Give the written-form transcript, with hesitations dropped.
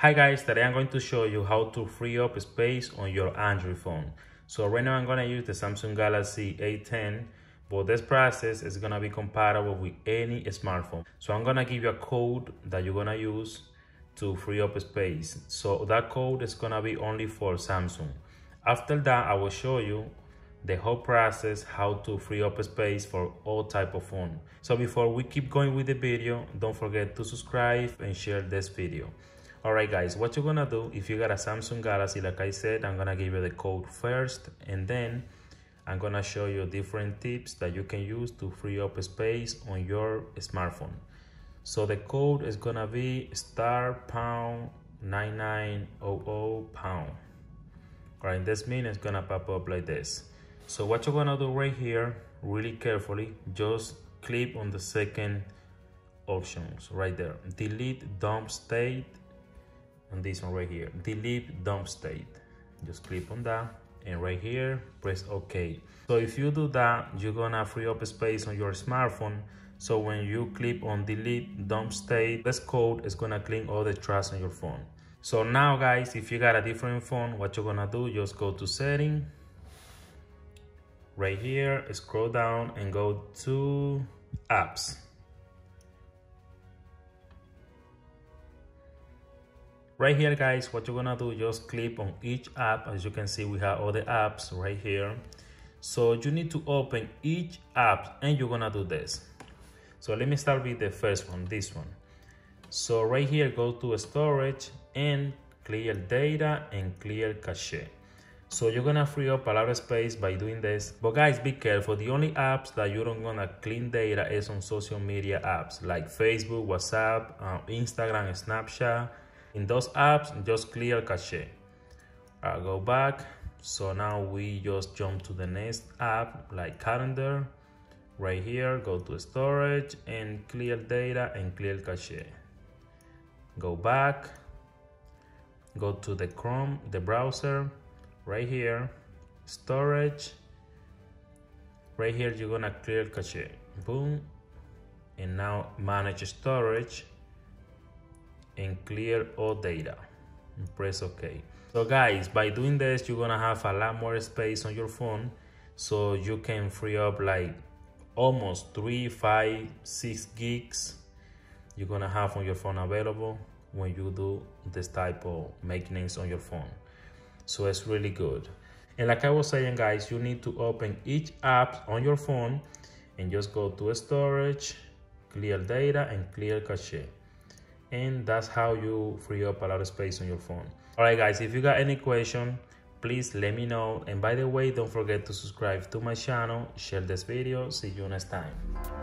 Hi guys, today I'm going to show you how to free up space on your Android phone. So right now I'm going to use the Samsung Galaxy A10, but this process is going to be compatible with any smartphone. So I'm going to give you a code that you're going to use to free up space. So that code is going to be only for Samsung. After that, I will show you the whole process how to free up space for all type of phone. So before we keep going with the video, don't forget to subscribe and share this video. Alright guys, what you're gonna do, if you got a Samsung Galaxy, like I said, I'm gonna give you the code first, and then I'm gonna show you different tips that you can use to free up space on your smartphone. So the code is gonna be *#9900#. Alright, this means it's gonna pop up like this. So what you're gonna do right here, really carefully, just click on the second options right there. Delete dump state. On this one right here, delete dump state, just click on that, and right here press OK. So if you do that, you're gonna free up space on your smartphone. So when you click on delete dump state, this code is gonna clean all the trash on your phone. So now guys, if you got a different phone, what you're gonna do, just go to setting right here, scroll down and go to apps. Right here guys, what you're gonna do, just click on each app. As you can see, we have all the apps right here. So you need to open each app and you're gonna do this. So let me start with the first one, this one. So right here, go to storage and clear data and clear cache. So you're gonna free up a lot of space by doing this. But guys, be careful. The only apps that you don't wanna clean data is on social media apps like Facebook, WhatsApp, Instagram, and Snapchat. In those apps, just clear cache. I'll go back. So now we just jump to the next app like calendar. Right here, go to storage and clear data and clear cache. Go back, go to the Chrome, the browser. Right here, storage. Right here, you're gonna clear cache. Boom. And now manage storage and clear all data and press OK. So guys, by doing this, you're gonna have a lot more space on your phone, so you can free up like almost 3, 5, 6 gigs you're gonna have on your phone available when you do this type of maintenance on your phone. So it's really good. And like I was saying guys, you need to open each app on your phone and just go to storage, clear data and clear cache. And that's how you free up a lot of space on your phone. All right guys, if you got any question, please let me know. And by the way, don't forget to subscribe to my channel, share this video. See you next time.